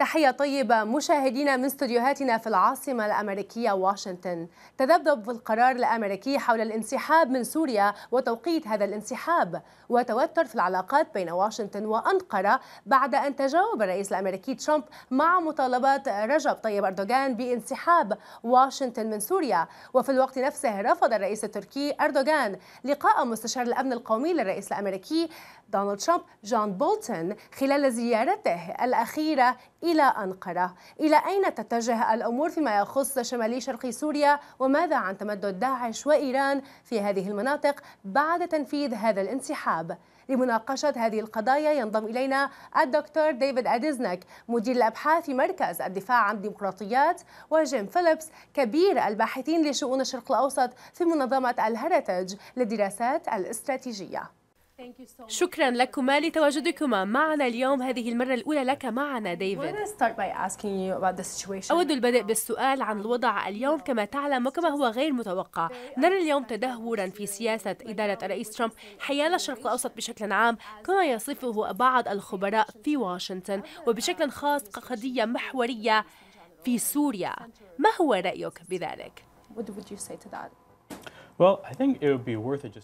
تحية طيبة مشاهدينا من استوديوهاتنا في العاصمة الأمريكية واشنطن. تذبذب القرار الأمريكي حول الانسحاب من سوريا وتوقيت هذا الانسحاب وتوتر في العلاقات بين واشنطن وأنقرة بعد أن تجاوب الرئيس الأمريكي ترامب مع مطالبات رجب طيب أردوغان بانسحاب واشنطن من سوريا. وفي الوقت نفسه رفض الرئيس التركي أردوغان لقاء مستشار الأمن القومي للرئيس الأمريكي دونالد ترامب جون بولتون خلال زيارته الأخيرة إلى أنقرة. إلى أين تتجه الأمور فيما يخص شمالي شرقي سوريا، وماذا عن تمدد داعش وإيران في هذه المناطق بعد تنفيذ هذا الانسحاب؟ لمناقشة هذه القضايا ينضم إلينا الدكتور ديفيد أديزنيك مدير الأبحاث في مركز الدفاع عن الديمقراطيات، وجيم فيليبس كبير الباحثين لشؤون الشرق الأوسط في منظمة الهيريتج للدراسات الاستراتيجية. شكرا لكما لتواجدكما معنا اليوم، هذه المرة الأولى لك معنا ديفيد. أود البدء بالسؤال عن الوضع اليوم كما تعلم وكما هو غير متوقع. نرى اليوم تدهورا في سياسة إدارة الرئيس ترامب حيال الشرق الأوسط بشكل عام كما يصفه بعض الخبراء في واشنطن، وبشكل خاص قضية محورية في سوريا. ما هو رأيك بذلك؟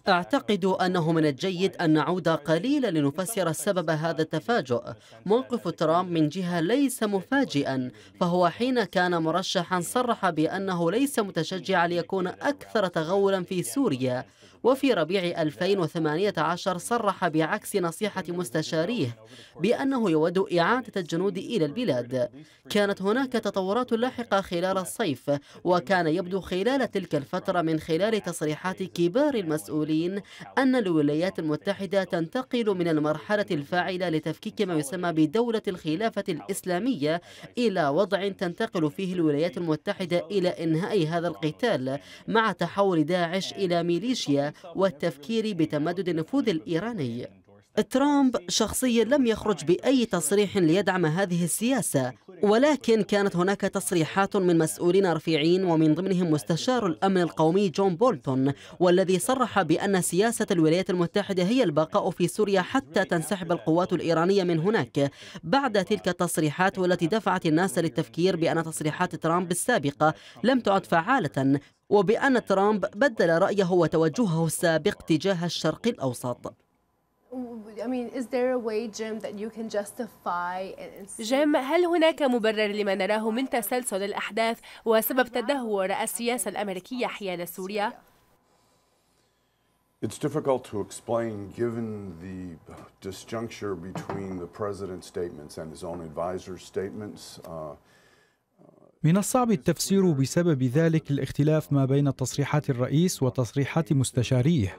أعتقد أنه من الجيد أن نعود قليلا لنفسر سبب هذا التفاجؤ. موقف ترامب من جهة ليس مفاجئا، فهو حين كان مرشحا صرح بأنه ليس متشجعا ليكون أكثر تغولا في سوريا، وفي ربيع 2018 صرح بعكس نصيحة مستشاريه بأنه يود إعادة الجنود إلى البلاد. كانت هناك تطورات لاحقة خلال الصيف، وكان يبدو خلال تلك الفترة من خلال تصريحات كبار المسؤولين أن الولايات المتحدة تنتقل من المرحلة الفاعلة لتفكيك ما يسمى بدولة الخلافة الإسلامية إلى وضع تنتقل فيه الولايات المتحدة إلى إنهاء هذا القتال مع تحول داعش إلى ميليشيا والتفكير بتمدد النفوذ الإيراني. ترامب شخصيا لم يخرج بأي تصريح ليدعم هذه السياسة، ولكن كانت هناك تصريحات من مسؤولين رفيعين ومن ضمنهم مستشار الأمن القومي جون بولتون، والذي صرح بأن سياسة الولايات المتحدة هي البقاء في سوريا حتى تنسحب القوات الإيرانية من هناك. بعد تلك التصريحات والتي دفعت الناس للتفكير بأن تصريحات ترامب السابقة لم تعد فعالة، وبأن ترامب بدل رأيه وتوجهه السابق تجاه الشرق الأوسط. جيم، هل هناك مبرر لما نراه من تسلسل الأحداث وسبب تدهور السياسة الأمريكية حيال سوريا؟ من الصعب التفسير بسبب ذلك الاختلاف ما بين تصريحات الرئيس وتصريحات مستشاريه.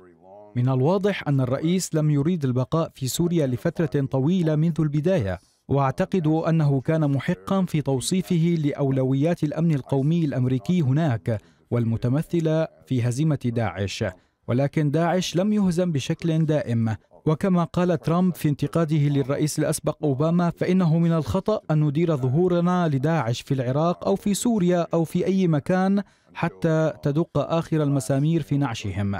من الواضح أن الرئيس لم يريد البقاء في سوريا لفترة طويلة منذ البداية، وأعتقد أنه كان محقا في توصيفه لأولويات الأمن القومي الأمريكي هناك والمتمثلة في هزيمة داعش، ولكن داعش لم يهزم بشكل دائم. وكما قال ترامب في انتقاده للرئيس الأسبق أوباما، فإنه من الخطأ أن ندير ظهورنا لداعش في العراق أو في سوريا أو في أي مكان حتى تدق آخر المسامير في نعشهم.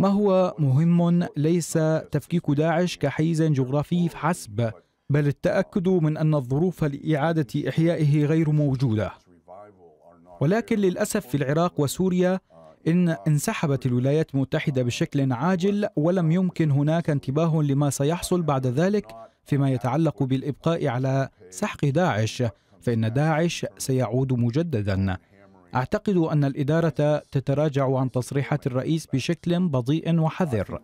ما هو مهم ليس تفكيك داعش كحيز جغرافي حسب، بل التأكد من أن الظروف لإعادة إحيائه غير موجودة. ولكن للأسف في العراق وسوريا إن انسحبت الولايات المتحدة بشكل عاجل، ولم يمكن هناك انتباه لما سيحصل بعد ذلك فيما يتعلق بالإبقاء على سحق داعش، فإن داعش سيعود مجدداً. أعتقد أن الإدارة تتراجع عن تصريحات الرئيس بشكل بطيء وحذر.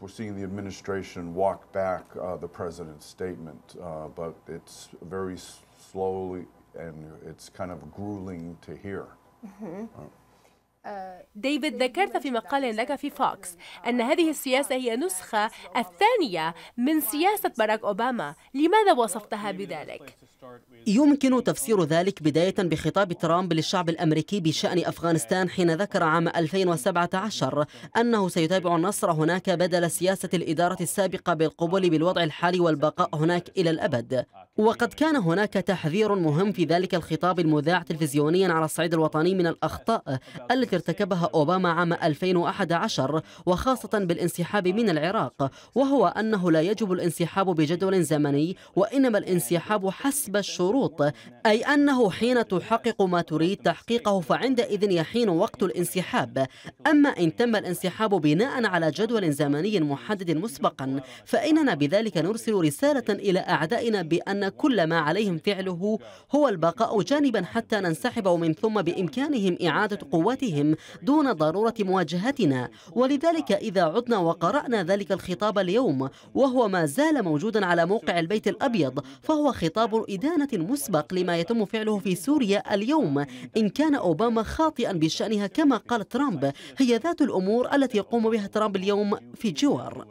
ديفيد، ذكرت في مقال لك في فوكس أن هذه السياسة هي نسخة الثانية من سياسة باراك أوباما، لماذا وصفتها بذلك؟ يمكن تفسير ذلك بداية بخطاب ترامب للشعب الأمريكي بشأن أفغانستان حين ذكر عام 2017 أنه سيتابع النصر هناك بدل سياسة الإدارة السابقة بالقبول بالوضع الحالي والبقاء هناك إلى الأبد. وقد كان هناك تحذير مهم في ذلك الخطاب المذاع تلفزيونيا على الصعيد الوطني من الأخطاء التي التي ارتكبها أوباما عام 2011 وخاصة بالانسحاب من العراق، وهو أنه لا يجب الانسحاب بجدول زمني وإنما الانسحاب حسب الشروط، أي أنه حين تحقق ما تريد تحقيقه فعندئذ يحين وقت الانسحاب. أما إن تم الانسحاب بناء على جدول زمني محدد مسبقا فإننا بذلك نرسل رسالة إلى أعدائنا بأن كل ما عليهم فعله هو البقاء جانبا حتى ننسحب، ومن ثم بإمكانهم إعادة قواتهم دون ضرورة مواجهتنا. ولذلك إذا عدنا وقرأنا ذلك الخطاب اليوم وهو ما زال موجودا على موقع البيت الأبيض، فهو خطاب إدانة مسبق لما يتم فعله في سوريا اليوم. إن كان أوباما خاطئا بشأنها كما قال ترامب، هي ذات الأمور التي يقوم بها ترامب اليوم في جوار.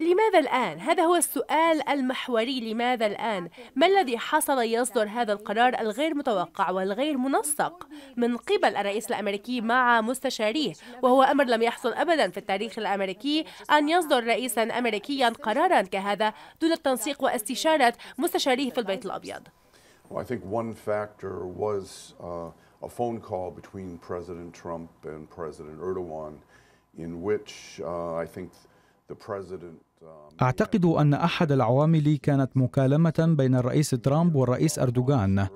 لماذا الآن؟ هذا هو السؤال المحوري، لماذا الآن؟ ما الذي حصل يصدر هذا القرار الغير متوقع والغير منسق من قبل الرئيس الأمريكي مع مستشاريه؟ وهو أمر لم يحصل أبدا في التاريخ الأمريكي أن يصدر رئيسا أمريكيا قرارا كهذا دون التنسيق واستشارة مستشاريه في البيت الأبيض. Well, I think one factor was a phone call between President Trump and President Erdogan in which I think أعتقد أن أحد العوامل كانت مكالمة بين الرئيس ترامب والرئيس أردوغان،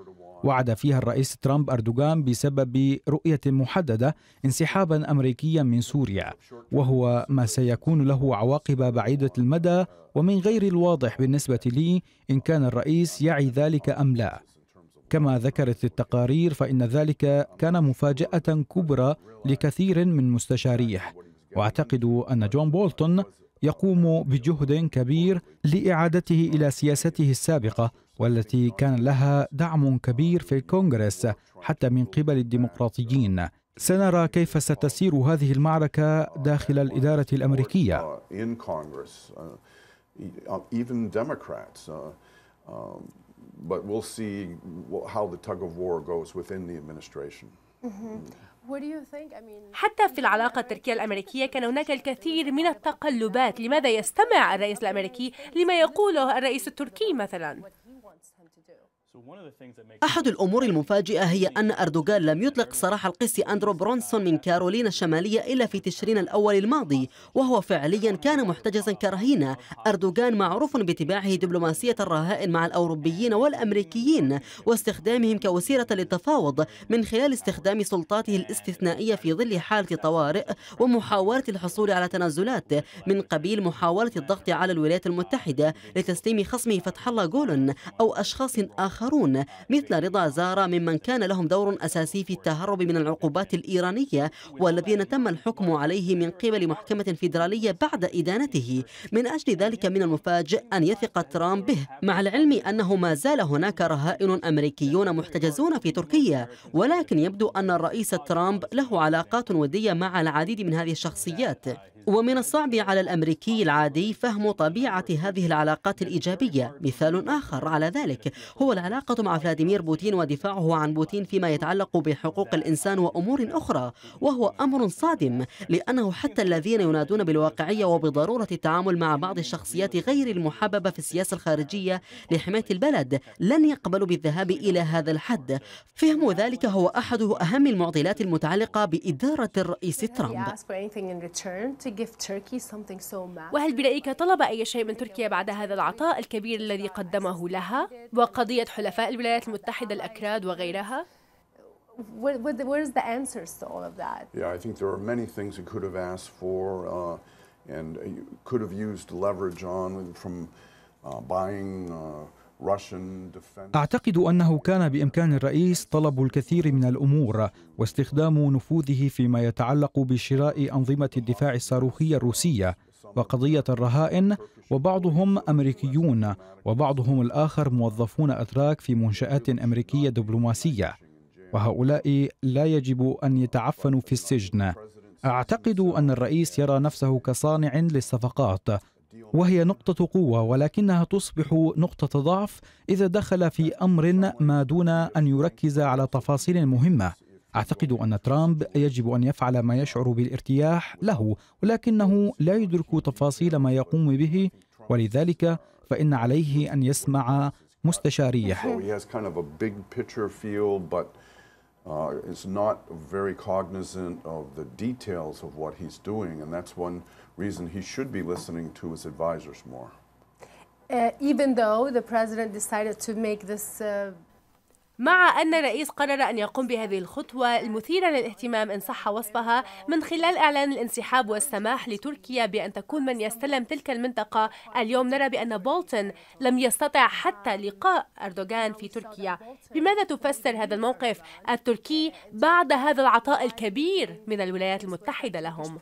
وعد فيها الرئيس ترامب أردوغان بسبب رؤية محددة انسحابا أمريكيا من سوريا، وهو ما سيكون له عواقب بعيدة المدى ومن غير الواضح بالنسبة لي إن كان الرئيس يعي ذلك أم لا. كما ذكرت التقارير فإن ذلك كان مفاجأة كبرى لكثير من مستشاريه، وأعتقد أن جون بولتون يقوم بجهد كبير لإعادته إلى سياسته السابقة والتي كان لها دعم كبير في الكونغرس حتى من قبل الديمقراطيين. سنرى كيف ستسير هذه المعركة داخل الإدارة الأمريكية. حتى في العلاقة التركية الأمريكية كان هناك الكثير من التقلبات. لماذا يستمع الرئيس الأمريكي لما يقوله الرئيس التركي مثلا؟ أحد الأمور المفاجئة هي أن أردوغان لم يطلق سراح القس أندرو برونسون من كارولينا الشمالية إلا في تشرين الأول الماضي، وهو فعليا كان محتجزا كرهينة. أردوغان معروف باتباعه دبلوماسية الرهائن مع الأوروبيين والأمريكيين واستخدامهم كوسيلة للتفاوض من خلال استخدام سلطاته الاستثنائية في ظل حالة طوارئ ومحاولة الحصول على تنازلات من قبيل محاولة الضغط على الولايات المتحدة لتسليم خصمه فتح الله جولن أو أشخاص آخر مثل رضا زارا ممن كان لهم دور أساسي في التهرب من العقوبات الإيرانية والذين تم الحكم عليه من قبل محكمة فيدرالية بعد إدانته. من أجل ذلك من المفاجئ أن يثق ترامب به، مع العلم أنه ما زال هناك رهائن أمريكيون محتجزون في تركيا، ولكن يبدو أن الرئيس ترامب له علاقات ودية مع العديد من هذه الشخصيات، ومن الصعب على الأمريكي العادي فهم طبيعة هذه العلاقات الإيجابية. مثال آخر على ذلك هو العلاقة مع فلاديمير بوتين ودفاعه عن بوتين فيما يتعلق بحقوق الإنسان وأمور أخرى، وهو أمر صادم لأنه حتى الذين ينادون بالواقعية وبضرورة التعامل مع بعض الشخصيات غير المحببة في السياسة الخارجية لحماية البلد لن يقبلوا بالذهاب إلى هذا الحد. فهم ذلك هو أحد أهم المعضلات المتعلقة بإدارة الرئيس ترامب. وهل برأيك طلب أي شيء من تركيا بعد هذا العطاء الكبير الذي قدمه لها وقضية حلفاء الولايات المتحدة الأكراد وغيرها؟ أعتقد أنه كان بإمكان الرئيس طلب الكثير من الأمور واستخدام نفوذه فيما يتعلق بشراء أنظمة الدفاع الصاروخية الروسية وقضية الرهائن، وبعضهم أمريكيون وبعضهم الآخر موظفون أتراك في منشآت أمريكية دبلوماسية، وهؤلاء لا يجب أن يتعفنوا في السجن. أعتقد أن الرئيس يرى نفسه كصانع للصفقات، وهي نقطة قوة ولكنها تصبح نقطة ضعف إذا دخل في أمر ما دون أن يركز على تفاصيل مهمة. أعتقد أن ترامب يجب أن يفعل ما يشعر بالارتياح له، ولكنه لا يدرك تفاصيل ما يقوم به، ولذلك فإن عليه أن يسمع مستشاريه. is not very cognizant of the details of what he's doing, and that's one reason he should be listening to his advisors more. Even though the president decided to make this مع أن الرئيس قرر أن يقوم بهذه الخطوة المثيرة للاهتمام إن صح وصفها من خلال إعلان الانسحاب والسماح لتركيا بأن تكون من يستلم تلك المنطقة، اليوم نرى بأن بولتون لم يستطع حتى لقاء أردوغان في تركيا. بماذا تفسر هذا الموقف التركي بعد هذا العطاء الكبير من الولايات المتحدة لهم؟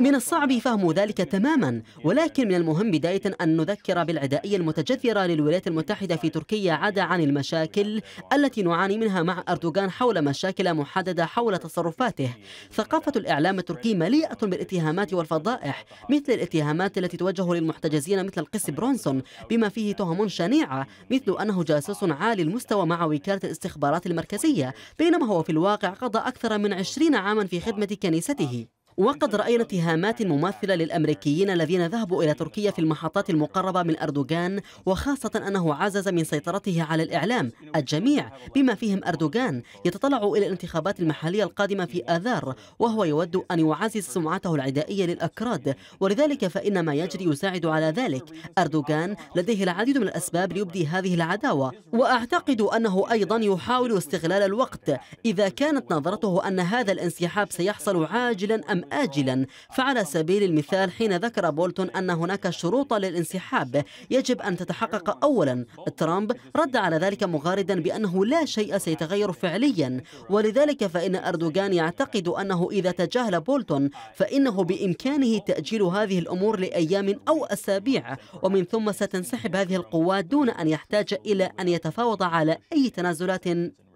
من الصعب فهم ذلك تماما، ولكن من المهم بداية أن نذكر بالعدائية المتجذرة للولايات المتحدة في تركيا عدا عن المشاكل التي نعاني منها مع أردوغان حول مشاكل محددة حول تصرفاته. ثقافة الإعلام التركي مليئة بالاتهامات والفضائح، مثل الاتهامات التي توجه للمحتجزين مثل القس برونسون بما فيه تهم شنيعة مثل أنه جاسوس عالي المستوى مع وكالة الاستخبارات المركزية، بينما هو في الواقع قضى أكثر من 20 عاما في خدمة كنيسته. وقد رأينا اتهامات مماثلة للأمريكيين الذين ذهبوا إلى تركيا في المحطات المقربة من أردوغان، وخاصة أنه عزز من سيطرته على الإعلام. الجميع بما فيهم أردوغان يتطلع إلى الانتخابات المحلية القادمة في آذار، وهو يود أن يعزز سمعته العدائية للأكراد، ولذلك فإن ما يجري يساعد على ذلك. أردوغان لديه العديد من الأسباب ليبدي هذه العداوة، وأعتقد أنه أيضا يحاول استغلال الوقت. إذا كانت نظرته أن هذا الانسحاب سيحصل عاجلا أم آجلا، فعلى سبيل المثال حين ذكر بولتون أن هناك شروطا للانسحاب يجب أن تتحقق أولا، ترامب رد على ذلك مغاردا بأنه لا شيء سيتغير فعليا، ولذلك فإن أردوغان يعتقد أنه إذا تجاهل بولتون فإنه بإمكانه تأجيل هذه الأمور لأيام أو أسابيع، ومن ثم ستنسحب هذه القوات دون أن يحتاج إلى أن يتفاوض على أي تنازلات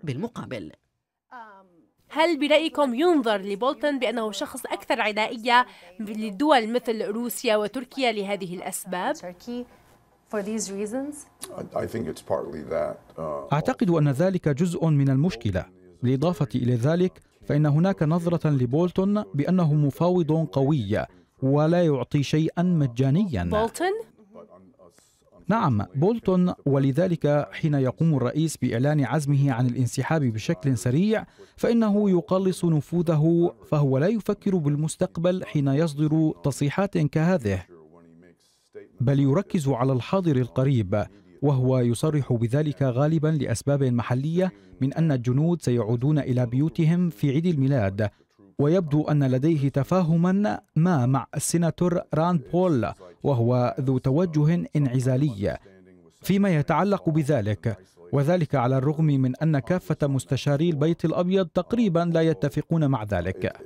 بالمقابل. هل برأيكم ينظر لبولتون بأنه شخص أكثر عدائية للدول مثل روسيا وتركيا لهذه الأسباب؟ أعتقد أن ذلك جزء من المشكلة. بالإضافة إلى ذلك فإن هناك نظرة لبولتون بأنه مفاوض قوي ولا يعطي شيئا مجانيا. بولتون؟ نعم بولتون، ولذلك حين يقوم الرئيس بإعلان عزمه عن الانسحاب بشكل سريع فإنه يقلص نفوذه، فهو لا يفكر بالمستقبل حين يصدر تصريحات كهذه، بل يركز على الحاضر القريب، وهو يصرح بذلك غالبا لأسباب محلية من أن الجنود سيعودون إلى بيوتهم في عيد الميلاد. ويبدو أن لديه تفاهما ما مع السيناتور راند بول، وهو ذو توجه انعزالي فيما يتعلق بذلك، وذلك على الرغم من أن كافة مستشاري البيت الأبيض تقريبا لا يتفقون مع ذلك.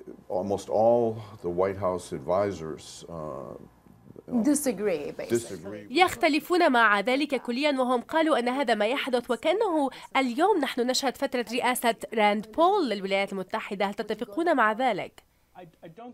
يختلفون مع ذلك كليا، وهم قالوا أن هذا ما يحدث، وكأنه اليوم نحن نشهد فترة رئاسة راند بول للولايات المتحدة. هل تتفقون مع ذلك؟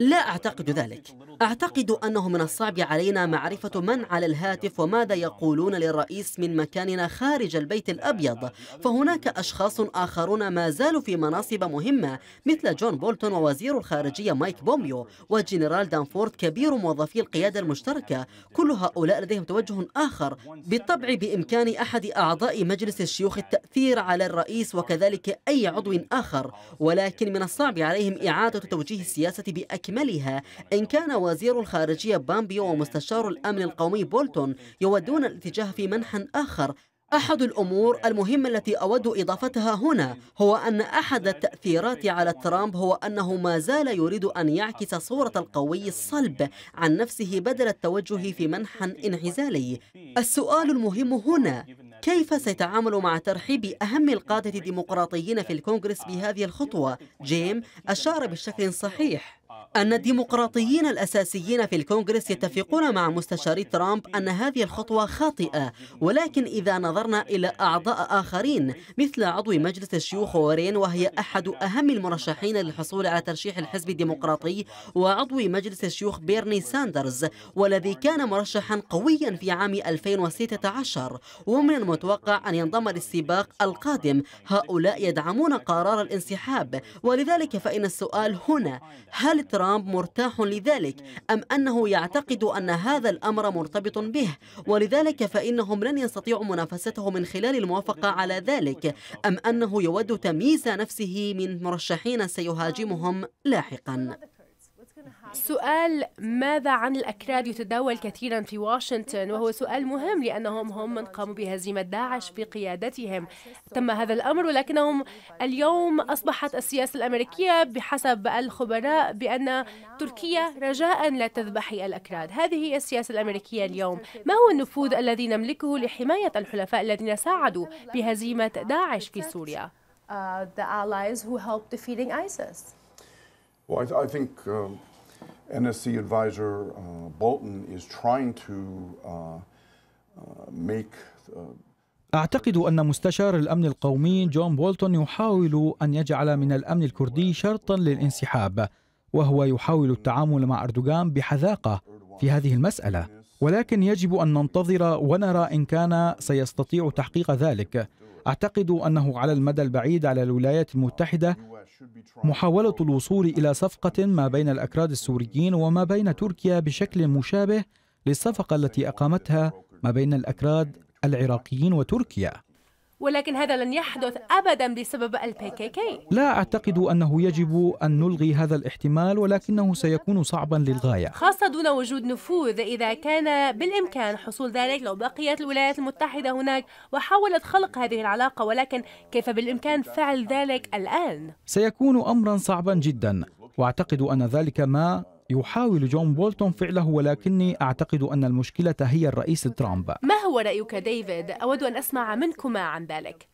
لا أعتقد ذلك. أعتقد أنه من الصعب علينا معرفة من على الهاتف وماذا يقولون للرئيس من مكاننا خارج البيت الأبيض، فهناك أشخاص آخرون ما زالوا في مناصب مهمة مثل جون بولتون ووزير الخارجية مايك بومبيو والجنرال دانفورد كبير موظفي القيادة المشتركة، كل هؤلاء لديهم توجه آخر. بالطبع بإمكان أحد أعضاء مجلس الشيوخ التأثير على الرئيس وكذلك أي عضو آخر، ولكن من الصعب عليهم إعادة توجيه السياسة بأكملها. إن كان وزير الخارجية بامبيو ومستشار الأمن القومي بولتون يودون الاتجاه في منحى آخر. أحد الأمور المهمة التي أود إضافتها هنا هو أن أحد التأثيرات على ترامب هو أنه ما زال يريد أن يعكس صورة القوي الصلب عن نفسه بدل التوجه في منحى انعزالي. السؤال المهم هنا كيف سيتعامل مع ترحيب أهم القادة الديمقراطيين في الكونغرس بهذه الخطوة؟ جيم أشار بشكل صحيح أن الديمقراطيين الأساسيين في الكونغرس يتفقون مع مستشاري ترامب أن هذه الخطوة خاطئة، ولكن إذا نظرنا إلى أعضاء آخرين مثل عضو مجلس الشيوخ وارين، وهي أحد أهم المرشحين للحصول على ترشيح الحزب الديمقراطي، وعضو مجلس الشيوخ بيرني ساندرز والذي كان مرشحا قويا في عام 2016، ومن المتوقع أن ينضم للسباق القادم، هؤلاء يدعمون قرار الانسحاب. ولذلك فإن السؤال هنا هل ترامب ترامب مرتاح لذلك أم أنه يعتقد أن هذا الأمر مرتبط به ولذلك فإنهم لن يستطيعوا منافسته من خلال الموافقة على ذلك، أم أنه يود تمييز نفسه من مرشحين سيهاجمهم لاحقا؟ سؤال ماذا عن الأكراد يتداول كثيرا في واشنطن، وهو سؤال مهم لأنهم هم من قاموا بهزيمة داعش بقيادتهم. تم هذا الأمر، ولكنهم اليوم أصبحت السياسة الأمريكية بحسب الخبراء بأن تركيا رجاء لا تذبحي الأكراد. هذه هي السياسة الأمريكية اليوم. ما هو النفوذ الذي نملكه لحماية الحلفاء الذين ساعدوا بهزيمة داعش في سوريا؟ Well, I think NSC advisor Bolton is trying to make. أعتقد أن مستشار الأمن القومي جون بولتون يحاول أن يجعل من الأمن الكردي شرطا للانسحاب، وهو يحاول التعامل مع أردوغان بحذاقة في هذه المسألة، ولكن يجب أن ننتظر ونرى إن كان سيستطيع تحقيق ذلك. أعتقد أنه على المدى البعيد على الولايات المتحدة محاولة الوصول إلى صفقة ما بين الأكراد السوريين وما بين تركيا بشكل مشابه للصفقة التي أقامتها ما بين الأكراد العراقيين وتركيا. ولكن هذا لن يحدث أبدا بسبب الPKK. لا أعتقد أنه يجب أن نلغي هذا الاحتمال، ولكنه سيكون صعبا للغاية، خاصة دون وجود نفوذ. إذا كان بالإمكان حصول ذلك لو بقيت الولايات المتحدة هناك وحاولت خلق هذه العلاقة، ولكن كيف بالإمكان فعل ذلك الآن؟ سيكون أمرا صعبا جدا، وأعتقد أن ذلك ما يحاول جون بولتون فعله، ولكني أعتقد أن المشكلة هي الرئيس ترامب. ما هو رأيك ديفيد؟ أود أن أسمع منكما عن ذلك.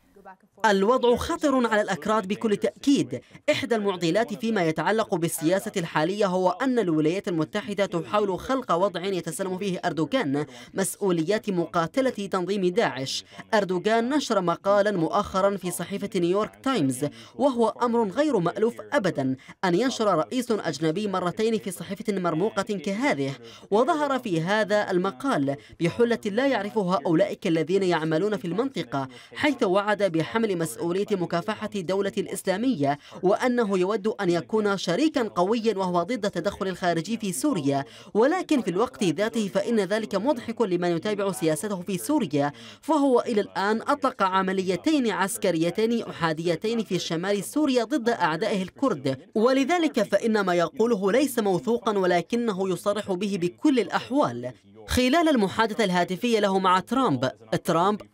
الوضع خطر على الأكراد بكل تأكيد. إحدى المعضلات فيما يتعلق بالسياسة الحالية هو أن الولايات المتحدة تحاول خلق وضع يتسلم فيه أردوغان مسؤوليات مقاتلة تنظيم داعش. أردوغان نشر مقالا مؤخرا في صحيفة نيويورك تايمز، وهو أمر غير مألوف أبدا أن ينشر رئيس أجنبي مرتين في صحيفة مرموقة كهذه، وظهر في هذا المقال بحلة لا يعرفها أولئك الذين يعملون في المنطقة، حيث وعد بحمل مسؤولية مكافحة الدولة الإسلامية، وأنه يود أن يكون شريكا قويا وهو ضد التدخل الخارجي في سوريا. ولكن في الوقت ذاته فإن ذلك مضحك لمن يتابع سياسته في سوريا، فهو إلى الآن أطلق عمليتين عسكريتين أحاديتين في شمال سوريا ضد أعدائه الكرد، ولذلك فإن ما يقوله ليس موثوقا ولكنه يصرح به بكل الأحوال. خلال المحادثة الهاتفية له مع ترامب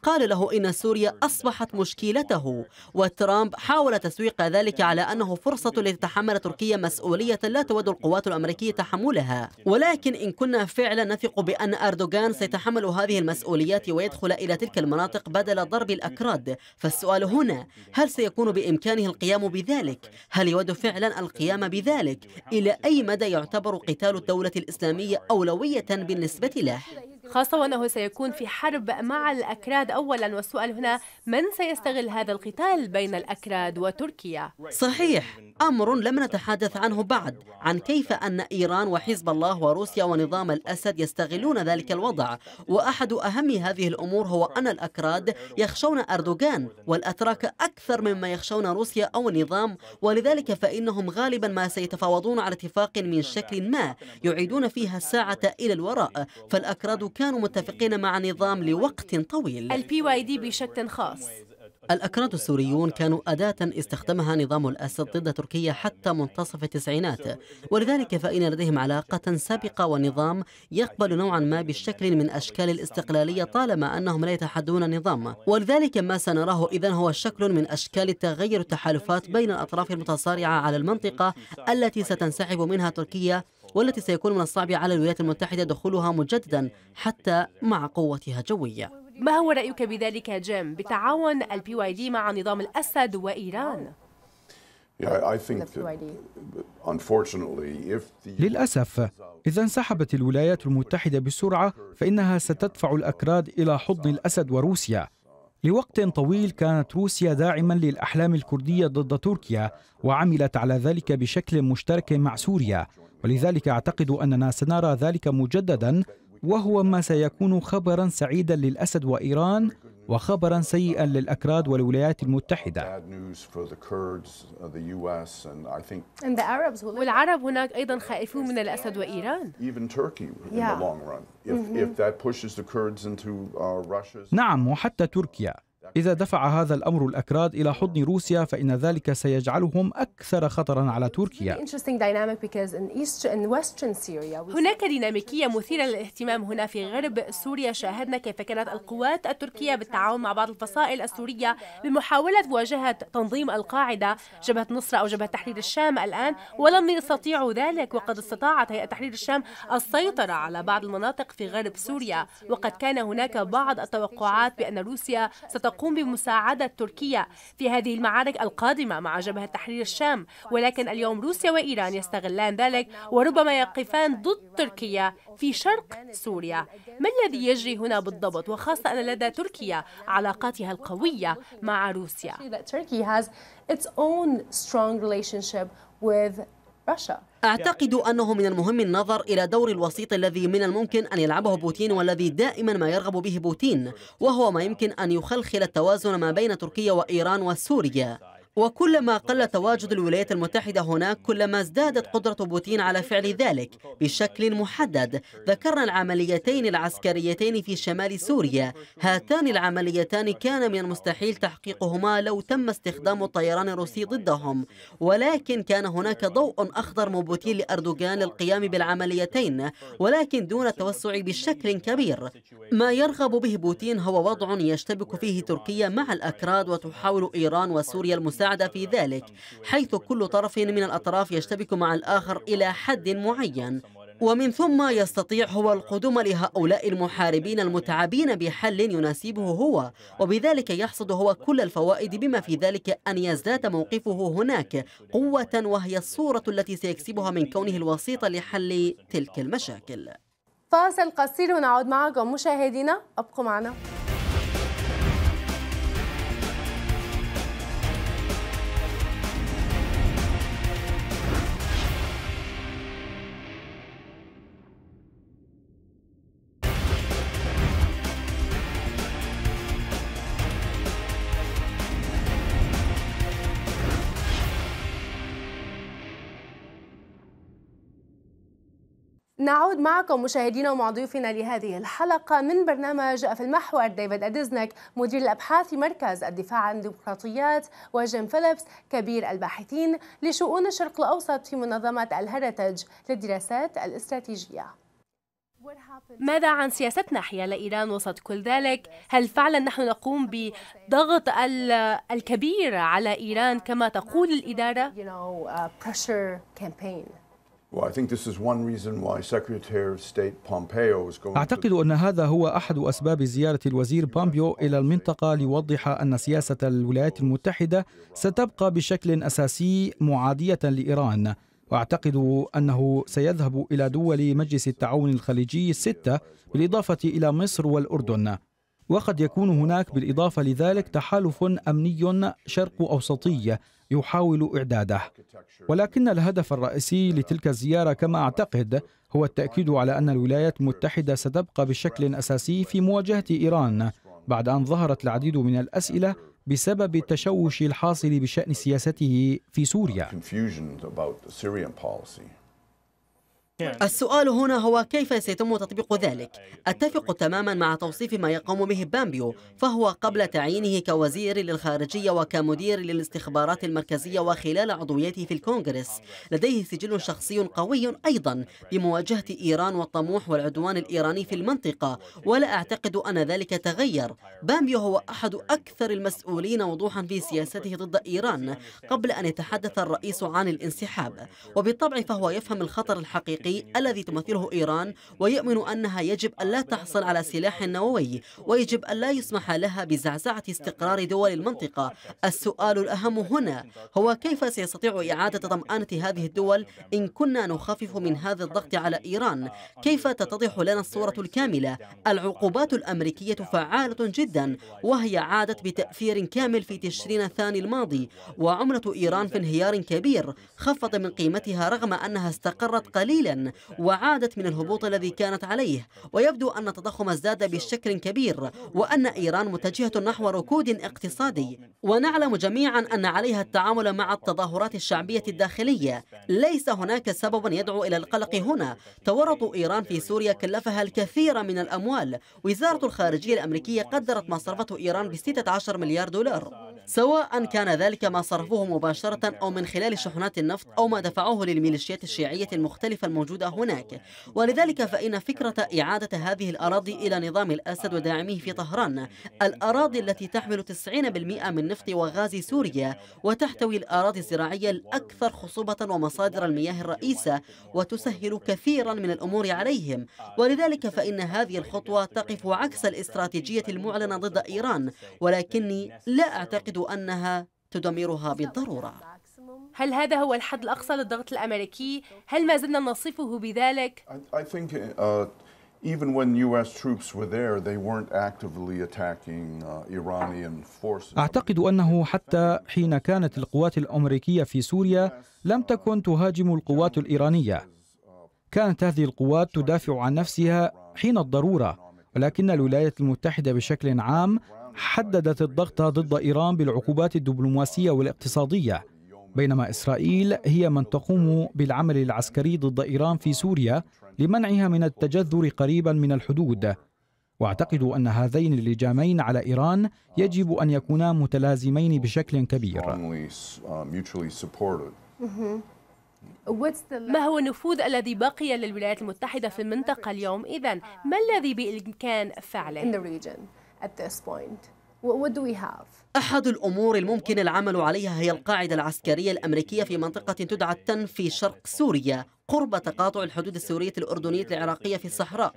قال له إن سوريا أصبحت مشكلته، وترامب حاول تسويق ذلك على أنه فرصة لتتحمل تركيا مسؤولية لا تود القوات الأمريكية تحملها. ولكن إن كنا فعلا نثق بأن أردوغان سيتحمل هذه المسؤوليات ويدخل إلى تلك المناطق بدل ضرب الأكراد، فالسؤال هنا هل سيكون بإمكانه القيام بذلك؟ هل يود فعلا القيام بذلك؟ إلى أي مدى يعتبر قتال الدولة الإسلامية أولوية بالنسبة له؟ خاصة وأنه سيكون في حرب مع الأكراد أولا، والسؤال هنا من سيستغل هذا القتال بين الأكراد وتركيا؟ صحيح، أمر لم نتحدث عنه بعد، عن كيف أن إيران وحزب الله وروسيا ونظام الأسد يستغلون ذلك الوضع. وأحد أهم هذه الأمور هو أن الأكراد يخشون أردوغان والأتراك أكثر مما يخشون روسيا أو النظام، ولذلك فإنهم غالبا ما سيتفاوضون على اتفاق من شكل ما يعيدون فيها الساعة إلى الوراء، فالأكراد كانوا متفقين مع نظام لوقت طويل. الPYD بشكل خاص. الأكراد السوريون كانوا أداة استخدمها نظام الأسد ضد تركيا حتى منتصف التسعينات، ولذلك فإن لديهم علاقة سابقة، والنظام يقبل نوعا ما بشكل من أشكال الاستقلالية طالما أنهم لا يتحدون النظام، ولذلك ما سنراه إذن هو شكل من أشكال تغير التحالفات بين الأطراف المتصارعة على المنطقة التي ستنسحب منها تركيا، والتي سيكون من الصعب على الولايات المتحدة دخولها مجددا حتى مع قوتها الجوية. ما هو رأيك بذلك جيم، بتعاون الPYD مع نظام الأسد وإيران؟ للأسف إذا انسحبت الولايات المتحدة بسرعة فإنها ستدفع الأكراد إلى حضن الأسد وروسيا. لوقت طويل كانت روسيا داعما للأحلام الكردية ضد تركيا، وعملت على ذلك بشكل مشترك مع سوريا، ولذلك أعتقد أننا سنرى ذلك مجددا وهو ما سيكون خبرا سعيدا للأسد وإيران وخبرا سيئا للأكراد والولايات المتحدة. والعرب هناك أيضا خائفون من الأسد وإيران. نعم، وحتى تركيا. إذا دفع هذا الأمر الأكراد إلى حضن روسيا فإن ذلك سيجعلهم أكثر خطرا على تركيا. هناك ديناميكية مثيرة للاهتمام هنا في غرب سوريا. شاهدنا كيف كانت القوات التركية بالتعاون مع بعض الفصائل السورية بمحاولة مواجهة تنظيم القاعدة جبهة نصرة أو جبهة تحرير الشام الآن، ولم يستطيعوا ذلك. وقد استطاعت هيئة تحرير الشام السيطرة على بعض المناطق في غرب سوريا، وقد كان هناك بعض التوقعات بأن روسيا ستقوم بمساعدة تركيا في هذه المعارك القادمة مع جبهة تحرير الشام، ولكن اليوم روسيا وإيران يستغلان ذلك وربما يقفان ضد تركيا في شرق سوريا. ما الذي يجري هنا بالضبط، وخاصة أن لدى تركيا علاقاتها القوية مع روسيا؟ أعتقد أنه من المهم النظر إلى دور الوسيط الذي من الممكن أن يلعبه بوتين، والذي دائما ما يرغب به بوتين، وهو ما يمكن أن يخلخل التوازن ما بين تركيا وإيران وسوريا. وكلما قل تواجد الولايات المتحدة هناك كلما ازدادت قدرة بوتين على فعل ذلك بشكل محدد. ذكرنا العمليتين العسكريتين في شمال سوريا. هاتان العمليتان كان من المستحيل تحقيقهما لو تم استخدام الطيران الروسي ضدهم، ولكن كان هناك ضوء أخضر من بوتين لأردوغان للقيام بالعمليتين، ولكن دون التوسع بشكل كبير. ما يرغب به بوتين هو وضع يشتبك فيه تركيا مع الأكراد، وتحاول إيران وسوريا المساعدة في ذلك، حيث كل طرف من الأطراف يشتبك مع الآخر إلى حد معين، ومن ثم يستطيع هو القدوم لهؤلاء المحاربين المتعبين بحل يناسبه هو، وبذلك يحصد هو كل الفوائد، بما في ذلك أن يزداد موقفه هناك قوة، وهي الصورة التي سيكسبها من كونه الوسيط لحل تلك المشاكل. فاصل قصير ونعود معكم مشاهدينا، ابقوا معنا. نعود معكم مشاهدينا ومع ضيوفنا لهذه الحلقة من برنامج في المحور، ديفيد أديزنيك مدير الأبحاث في مركز الدفاع عن الديمقراطيات، وجيم فيليبس كبير الباحثين لشؤون الشرق الأوسط في منظمة الهيريتج للدراسات الاستراتيجية. ماذا عن سياستنا حيال إيران وسط كل ذلك؟ هل فعلا نحن نقوم بضغط الكبير على إيران كما تقول الإدارة؟ أعتقد أن هذا هو أحد أسباب زيارة الوزير بومبيو إلى المنطقة، ليوضح أن سياسة الولايات المتحدة ستبقى بشكل أساسي معادية لإيران. وأعتقد أنه سيذهب إلى دول مجلس التعاون الخليجي الستة بالإضافة إلى مصر والأردن، وقد يكون هناك بالإضافة لذلك تحالف أمني شرق أوسطي يحاول إعداده. ولكن الهدف الرئيسي لتلك الزيارة كما أعتقد هو التأكيد على أن الولايات المتحدة ستبقى بشكل أساسي في مواجهة إيران، بعد أن ظهرت العديد من الأسئلة بسبب التشوش الحاصل بشأن سياسته في سوريا. السؤال هنا هو كيف سيتم تطبيق ذلك؟ أتفق تماما مع توصيف ما يقوم به بومبيو، فهو قبل تعيينه كوزير للخارجية وكمدير للاستخبارات المركزية وخلال عضويته في الكونغرس لديه سجل شخصي قوي أيضا بمواجهة إيران والطموح والعدوان الإيراني في المنطقة، ولا أعتقد أن ذلك تغير. بومبيو هو أحد أكثر المسؤولين وضوحا في سياسته ضد إيران قبل أن يتحدث الرئيس عن الانسحاب، وبالطبع فهو يفهم الخطر الحقيقي الذي تمثله إيران، ويؤمن أنها يجب ألا تحصل على سلاح نووي، ويجب ألا يسمح لها بزعزعة استقرار دول المنطقة. السؤال الأهم هنا هو كيف سيستطيع إعادة طمأنة هذه الدول إن كنا نخفف من هذا الضغط على إيران؟ كيف تتضح لنا الصورة الكاملة؟ العقوبات الأمريكية فعالة جدا، وهي عادت بتأثير كامل في تشرين الثاني الماضي، وعملة إيران في انهيار كبير، خفض من قيمتها رغم أنها استقرت قليلا، سريعا وعادت من الهبوط الذي كانت عليه، ويبدو أن التضخم ازداد بشكل كبير وأن إيران متجهة نحو ركود اقتصادي. ونعلم جميعا أن عليها التعامل مع التظاهرات الشعبية الداخلية. ليس هناك سبب يدعو إلى القلق هنا. تورط إيران في سوريا كلفها الكثير من الأموال. وزارة الخارجية الأمريكية قدرت ما صرفته إيران ب$16 مليار، سواء كان ذلك ما صرفوه مباشرة أو من خلال شحنات النفط أو ما دفعوه للميليشيات الشيعية المختلفة الموجودة هناك. ولذلك فإن فكرة إعادة هذه الأراضي إلى نظام الأسد وداعميه في طهران، الأراضي التي تحمل 90% من نفط وغاز سوريا وتحتوي الأراضي الزراعية الأكثر خصوبة ومصادر المياه الرئيسة وتسهل كثيرا من الأمور عليهم. ولذلك فإن هذه الخطوة تقف عكس الاستراتيجية المعلنة ضد إيران، ولكني لا أعتقد أنها تدمرها بالضرورة. هل هذا هو الحد الأقصى للضغط الأمريكي؟ هل ما زلنا نصفه بذلك؟ أعتقد أنه حتى حين كانت القوات الأمريكية في سوريا لم تكن تهاجم القوات الإيرانية. كانت هذه القوات تدافع عن نفسها حين الضرورة، ولكن الولايات المتحدة بشكل عام حددت الضغط ضد إيران بالعقوبات الدبلوماسية والاقتصادية، بينما إسرائيل هي من تقوم بالعمل العسكري ضد إيران في سوريا لمنعها من التجذر قريبا من الحدود. وأعتقد أن هذين اللجامين على إيران يجب أن يكونا متلازمين بشكل كبير. ما هو النفوذ الذي بقي للولايات المتحدة في المنطقة اليوم إذن؟ ما الذي بالإمكان فعله؟ أحد الأمور الممكن العمل عليها هي القاعدة العسكرية الأمريكية في منطقة تدعى تنف في شرق سوريا، قرب تقاطع الحدود السورية الأردنية العراقية في الصحراء،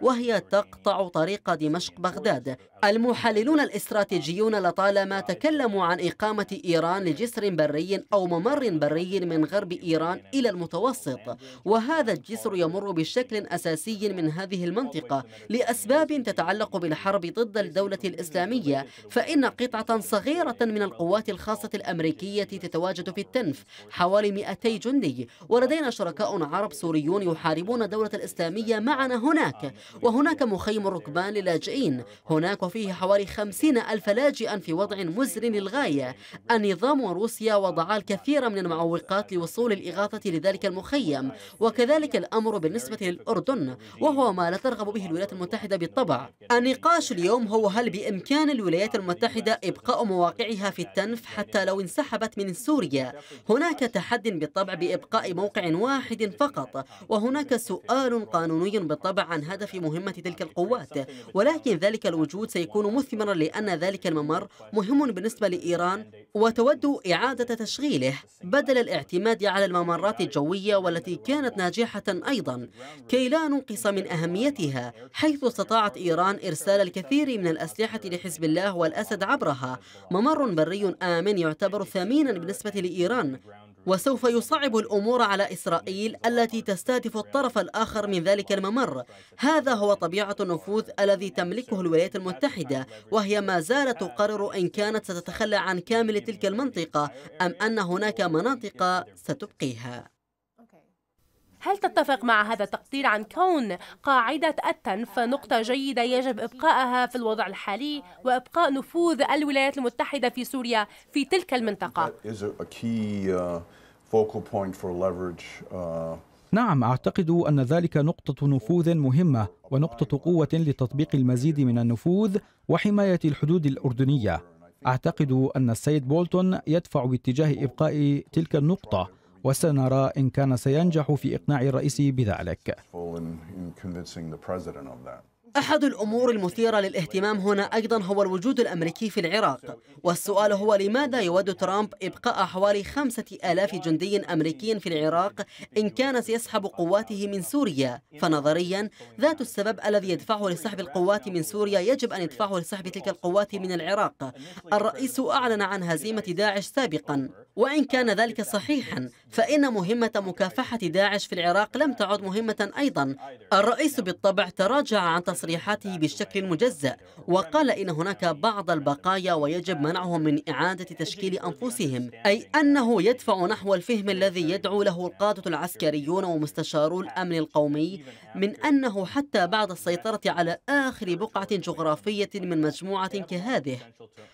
وهي تقطع طريق دمشق بغداد. المحللون الاستراتيجيون لطالما تكلموا عن إقامة إيران لجسر بري أو ممر بري من غرب إيران إلى المتوسط، وهذا الجسر يمر بشكل أساسي من هذه المنطقة لأسباب تتعلق بالحرب ضد الدولة الإسلامية. فإن قطعة صغيرة من القوات الخاصة الأمريكية تتواجد في التنف، حوالي 200 جندي، ولدينا شركاء عرب سوريون يحاربون الدولة الإسلامية معنا هناك. وهناك مخيم ركبان للاجئين هناك، وفيه حوالي 50,000 لاجئا في وضع مزر للغاية. النظام وروسيا وضعا الكثير من المعوقات لوصول الإغاثة لذلك المخيم، وكذلك الأمر بالنسبة للأردن، وهو ما لا ترغب به الولايات المتحدة بالطبع. النقاش اليوم هو هل بإمكان الولايات المتحدة إبقاء مواقعها في التنف حتى لو انسحبت من سوريا؟ هناك تحدي بالطبع بإبقاء موقع واحد فقط، وهناك سؤال قانوني بالطبع عن هدف مهمة تلك القوات، ولكن ذلك الوجود سيكون مثمرا لأن ذلك الممر مهم بالنسبة لإيران وتود إعادة تشغيله بدل الاعتماد على الممرات الجوية والتي كانت ناجحة أيضا، كي لا ننقص من أهميتها، حيث استطاعت إيران إرسال الكثير من الأسلحة لحزب الله والأسد عبرها. ممر بري آمن يعتبر ثمينا بالنسبة لإيران، وسوف يصعب الأمور على إسرائيل التي تستهدف الطرف الآخر من ذلك الممر. هذا هو طبيعة النفوذ الذي تملكه الولايات المتحدة، وهي ما زالت تقرر إن كانت ستتخلى عن كامل تلك المنطقة أم أن هناك مناطق ستبقيها. هل تتفق مع هذا التقدير عن كون قاعدة التنف نقطة جيدة يجب إبقاءها في الوضع الحالي وإبقاء نفوذ الولايات المتحدة في سوريا في تلك المنطقة؟ نعم، أعتقد أن ذلك نقطة نفوذ مهمة ونقطة قوة لتطبيق المزيد من النفوذ وحماية الحدود الأردنية. أعتقد أن السيد بولتون يدفع باتجاه إبقاء تلك النقطة، وسنرى إن كان سينجح في إقناع الرئيس بذلك. أحد الأمور المثيرة للاهتمام هنا أيضا هو الوجود الأمريكي في العراق، والسؤال هو لماذا يود ترامب إبقاء حوالي 5,000 جندي أمريكي في العراق إن كان سيسحب قواته من سوريا؟ فنظريا ذات السبب الذي يدفعه لسحب القوات من سوريا يجب أن يدفعه لسحب تلك القوات من العراق. الرئيس أعلن عن هزيمة داعش سابقا، وإن كان ذلك صحيحا فإن مهمة مكافحة داعش في العراق لم تعد مهمة أيضا. الرئيس بالطبع تراجع عن تصريحاته تصريحاته بشكل مجزأ، وقال إن هناك بعض البقايا ويجب منعهم من إعادة تشكيل أنفسهم، أي أنه يدفع نحو الفهم الذي يدعو له القادة العسكريون ومستشارو الأمن القومي من أنه حتى بعد السيطرة على آخر بقعة جغرافية من مجموعة كهذه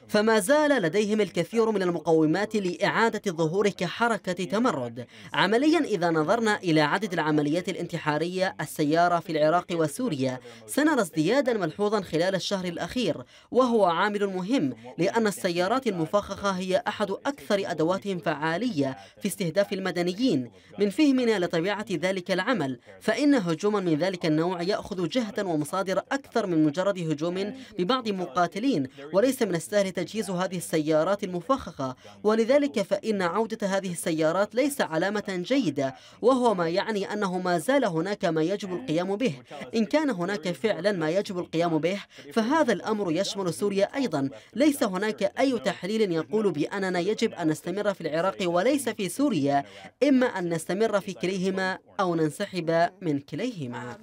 فما زال لديهم الكثير من المقومات لإعادة الظهور كحركة تمرد. عمليا إذا نظرنا إلى عدد العمليات الانتحارية السيارة في العراق وسوريا سنرى ازديادا ملحوظا خلال الشهر الأخير، وهو عامل مهم لأن السيارات المفخخة هي أحد أكثر أدواتهم فعالية في استهداف المدنيين. من فهمنا لطبيعة ذلك العمل فإن هجوما من ذلك النوع يأخذ جهدا ومصادر أكثر من مجرد هجوم ببعض مقاتلين، وليس من السهل تجهيز هذه السيارات المفخخة، ولذلك فإن عودة هذه السيارات ليس علامة جيدة، وهو ما يعني أنه ما زال هناك ما يجب القيام به. إن كان هناك فعلا ما يجب القيام به فهذا الأمر يشمل سوريا أيضا. ليس هناك أي تحليل يقول بأننا يجب أن نستمر في العراق وليس في سوريا، إما أن نستمر في كليهما أو ننسحب من كليهما.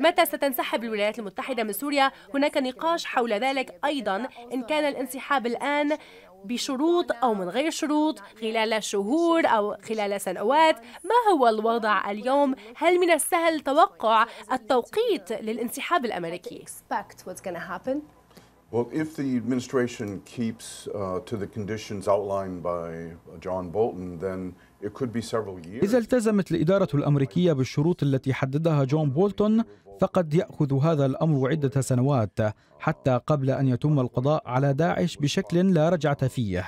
متى ستنسحب الولايات المتحدة من سوريا؟ هناك نقاش حول ذلك أيضا، إن كان الانسحاب الآن بشروط أو من غير شروط، خلال شهور أو خلال سنوات. ما هو الوضع اليوم؟ هل من السهل توقع التوقيت للانسحاب الأمريكي؟ Well, if the administration keeps to the conditions outlined by John Bolton, then it could be several years. إذا التزمت الإدارة الأمريكية بالشروط التي حددها جون بولتون فقد يأخذ هذا الأمر عدة سنوات حتى قبل أن يتم القضاء على داعش بشكل لا رجعة فيه.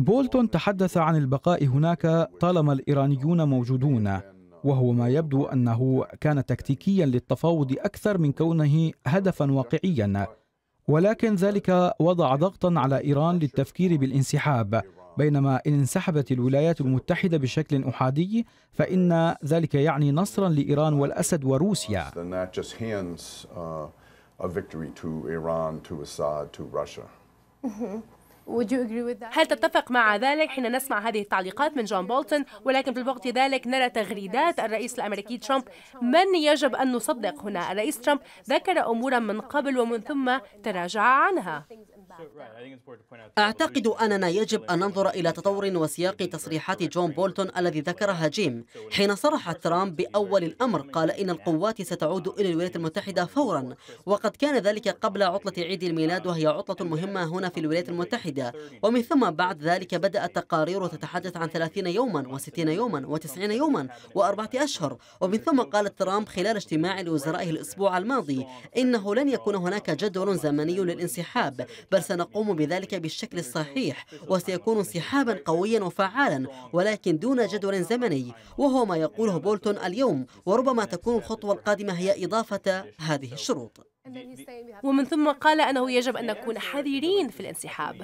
بولتون تحدث عن البقاء هناك طالما الإيرانيون موجودون، وهو ما يبدو أنه كان تكتيكيا للتفاوض أكثر من كونه هدفا واقعيا، ولكن ذلك وضع ضغطا على إيران للتفكير بالانسحاب، بينما إن انسحبت الولايات المتحدة بشكل أحادي فإن ذلك يعني نصرا لإيران والأسد وروسيا. هل تتفق مع ذلك حين نسمع هذه التعليقات من جون بولتون؟ ولكن في الوقت ذلك نرى تغريدات الرئيس الأمريكي ترامب. من يجب أن نصدق هنا؟ الرئيس ترامب ذكر أمورا من قبل ومن ثم تراجع عنها. أعتقد أننا يجب أن ننظر إلى تطور وسياق تصريحات جون بولتون الذي ذكرها جيم. حين صرح ترامب بأول الأمر قال إن القوات ستعود إلى الولايات المتحدة فورا، وقد كان ذلك قبل عطلة عيد الميلاد وهي عطلة مهمة هنا في الولايات المتحدة، ومن ثم بعد ذلك بدأت تقارير تتحدث عن 30 يوما و60 يوما و90 يوما وأربعة أشهر. ومن ثم قال ترامب خلال اجتماع الوزراء الأسبوع الماضي إنه لن يكون هناك جدول زمني للانسحاب، بل سنقوم بذلك بالشكل الصحيح وسيكون انسحابا قويا وفعالا ولكن دون جدول زمني، وهو ما يقوله بولتون اليوم، وربما تكون الخطوة القادمة هي إضافة هذه الشروط. ومن ثم قال أنه يجب أن نكون حذرين في الانسحاب.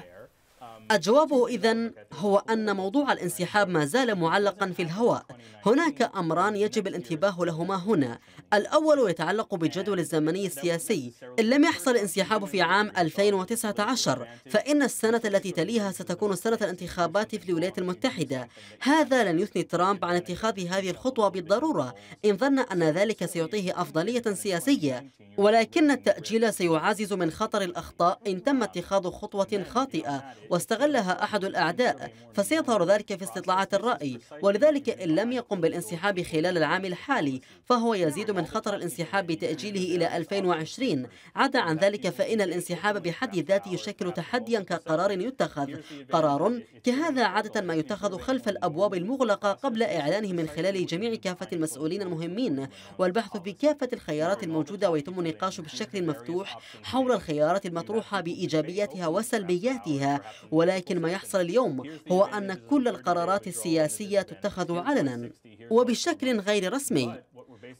الجواب إذن هو أن موضوع الانسحاب ما زال معلقا في الهواء. هناك أمران يجب الانتباه لهما هنا. الأول يتعلق بالجدول الزمني السياسي. إن لم يحصل الانسحاب في عام 2019 فإن السنة التي تليها ستكون سنة الانتخابات في الولايات المتحدة. هذا لن يثني ترامب عن اتخاذ هذه الخطوة بالضرورة إن ظن أن ذلك سيعطيه أفضلية سياسية، ولكن التأجيل سيعزز من خطر الأخطاء إن تم اتخاذ خطوة خاطئة واستغلها أحد الأعداء، فسيظهر ذلك في استطلاعات الرأي. ولذلك إن لم يقم بالانسحاب خلال العام الحالي فهو يزيد من خطر الانسحاب بتأجيله إلى 2020. عدا عن ذلك فإن الانسحاب بحد ذاته يشكل تحديا كقرار يتخذ. قرار كهذا عادة ما يتخذ خلف الأبواب المغلقة قبل إعلانه من خلال جميع كافة المسؤولين المهمين، والبحث في كافة الخيارات الموجودة، ويتم النقاش بشكل مفتوح حول الخيارات المطروحة بإيجابياتها وسلبياتها. ولكن ما يحصل اليوم هو أن كل القرارات السياسية تتخذ علنا وبشكل غير رسمي.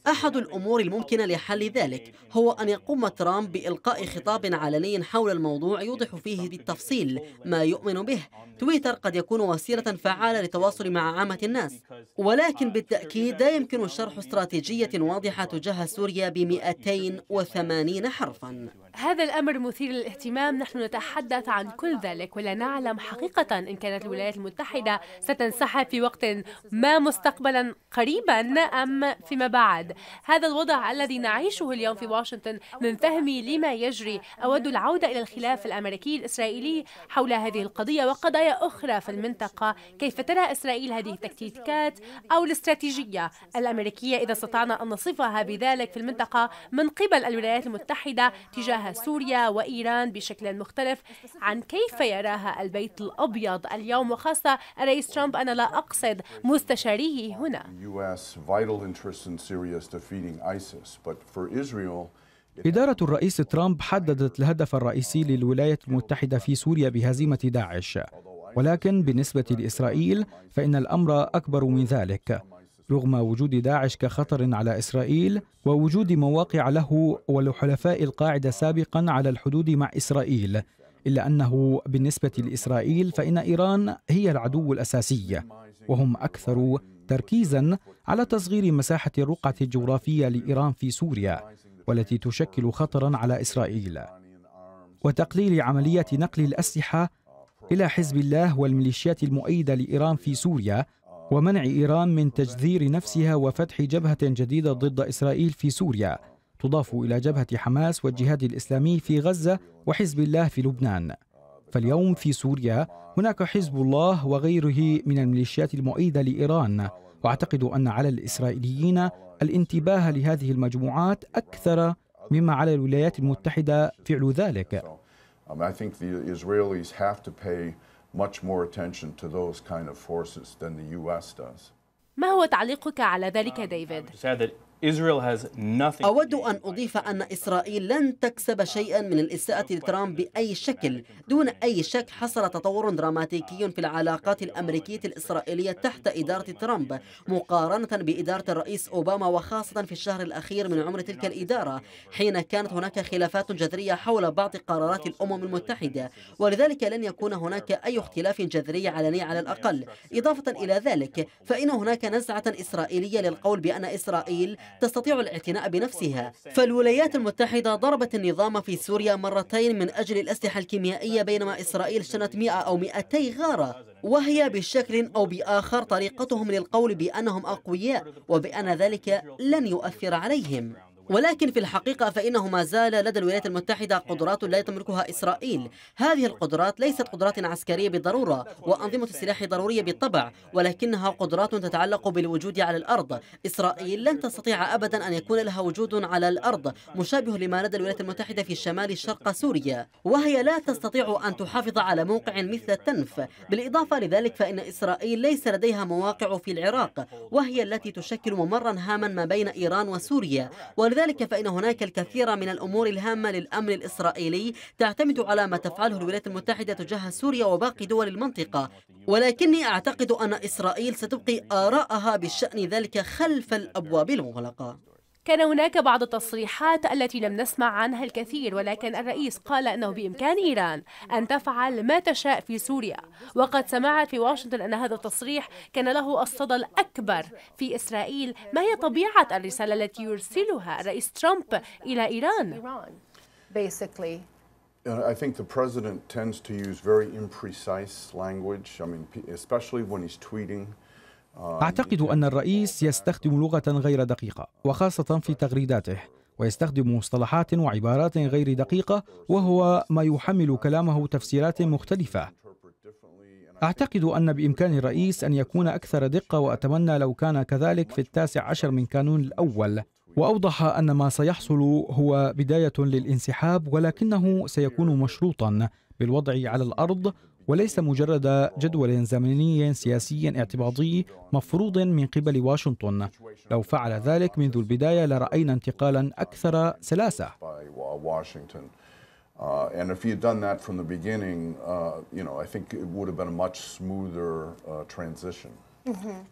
أحد الأمور الممكنة لحل ذلك هو أن يقوم ترامب بإلقاء خطاب علني حول الموضوع يوضح فيه بالتفصيل ما يؤمن به. تويتر قد يكون وسيلة فعالة للتواصل مع عامة الناس، ولكن بالتأكيد لا يمكن شرح استراتيجية واضحة تجاه سوريا ب280 حرفا. هذا الأمر مثير للاهتمام. نحن نتحدث عن كل ذلك ولا نعلم حقيقة إن كانت الولايات المتحدة ستنسحب في وقت ما مستقبلا قريبا أم فيما بعد. البلاد. هذا الوضع الذي نعيشه اليوم في واشنطن من فهمي لما يجري أود العودة إلى الخلاف الأمريكي الإسرائيلي حول هذه القضية وقضايا أخرى في المنطقة. كيف ترى إسرائيل هذه التكتيكات أو الاستراتيجية الأمريكية إذا استطعنا أن نصفها بذلك في المنطقة من قبل الولايات المتحدة تجاه سوريا وإيران بشكل مختلف عن كيف يراها البيت الأبيض اليوم، وخاصة الرئيس ترامب، أنا لا أقصد مستشاريه هنا. إدارة الرئيس ترامب حددت الهدف الرئيسي للولايات المتحدة في سوريا بهزيمة داعش، ولكن بالنسبة لإسرائيل فإن الأمر أكبر من ذلك. رغم وجود داعش كخطر على إسرائيل ووجود مواقع له ولحلفاء القاعدة سابقا على الحدود مع إسرائيل، إلا أنه بالنسبة لإسرائيل فإن إيران هي العدو الأساسي، وهم أكثر تركيزا على تصغير مساحة الرقعة الجغرافية لإيران في سوريا والتي تشكل خطرا على إسرائيل، وتقليل عملية نقل الأسلحة إلى حزب الله والميليشيات المؤيدة لإيران في سوريا، ومنع إيران من تجذير نفسها وفتح جبهة جديدة ضد إسرائيل في سوريا، تضاف إلى جبهة حماس والجهاد الإسلامي في غزة وحزب الله في لبنان. فاليوم في سوريا هناك حزب الله وغيره من الميليشيات المؤيدة لإيران، وأعتقد أن على الإسرائيليين الانتباه لهذه المجموعات أكثر مما على الولايات المتحدة فعل ذلك. ما هو تعليقك على ذلك ديفيد؟ أود أن أضيف أن إسرائيل لن تكسب شيئا من الإساءة لترامب بأي شكل. دون أي شك حصل تطور دراماتيكي في العلاقات الأمريكية الإسرائيلية تحت إدارة ترامب مقارنة بإدارة الرئيس أوباما، وخاصة في الشهر الأخير من عمر تلك الإدارة حين كانت هناك خلافات جذرية حول بعض قرارات الأمم المتحدة، ولذلك لن يكون هناك أي اختلاف جذري علني على الأقل. إضافة إلى ذلك فإن هناك نزعة إسرائيلية للقول بأن إسرائيل تستطيع الاعتناء بنفسها. فالولايات المتحدة ضربت النظام في سوريا مرتين من أجل الأسلحة الكيميائية، بينما إسرائيل شنت 100 أو 200 غارة، وهي بشكل أو بآخر طريقتهم للقول بأنهم أقوياء وبأن ذلك لن يؤثر عليهم. ولكن في الحقيقة فإنه ما زال لدى الولايات المتحدة قدرات لا تملكها إسرائيل. هذه القدرات ليست قدرات عسكرية بالضرورة، وأنظمة السلاح ضرورية بالطبع، ولكنها قدرات تتعلق بالوجود على الأرض. إسرائيل لن تستطيع أبدا أن يكون لها وجود على الأرض مشابه لما لدى الولايات المتحدة في شمال شرق سوريا، وهي لا تستطيع أن تحافظ على موقع مثل تنف. بالإضافة لذلك فإن إسرائيل ليس لديها مواقع في العراق، وهي التي تشكل ممرا هاما ما بين إيران وسوريا. ولذلك فإن هناك الكثير من الأمور الهامة للأمن الإسرائيلي تعتمد على ما تفعله الولايات المتحدة تجاه سوريا وباقي دول المنطقة، ولكني أعتقد أن إسرائيل ستبقي آراءها بشأن ذلك خلف الأبواب المغلقة. كان هناك بعض التصريحات التي لم نسمع عنها الكثير، ولكن الرئيس قال أنه بإمكان إيران أن تفعل ما تشاء في سوريا، وقد سمعت في واشنطن أن هذا التصريح كان له الصدى الأكبر في إسرائيل. ما هي طبيعة الرسالة التي يرسلها الرئيس ترامب إلى إيران؟ I think the president tends to use very imprecise language. I mean, especially when he's tweeting. أعتقد أن الرئيس يستخدم لغة غير دقيقة، وخاصة في تغريداته، ويستخدم مصطلحات وعبارات غير دقيقة، وهو ما يحمل كلامه تفسيرات مختلفة. أعتقد أن بإمكان الرئيس أن يكون أكثر دقة، وأتمنى لو كان كذلك في 19 من كانون الأول، وأوضح أن ما سيحصل هو بداية للانسحاب، ولكنه سيكون مشروطا بالوضع على الأرض وليس مجرد جدول زمني سياسي اعتباطي مفروض من قبل واشنطن. لو فعل ذلك منذ البداية لرأينا انتقالا أكثر سلاسة.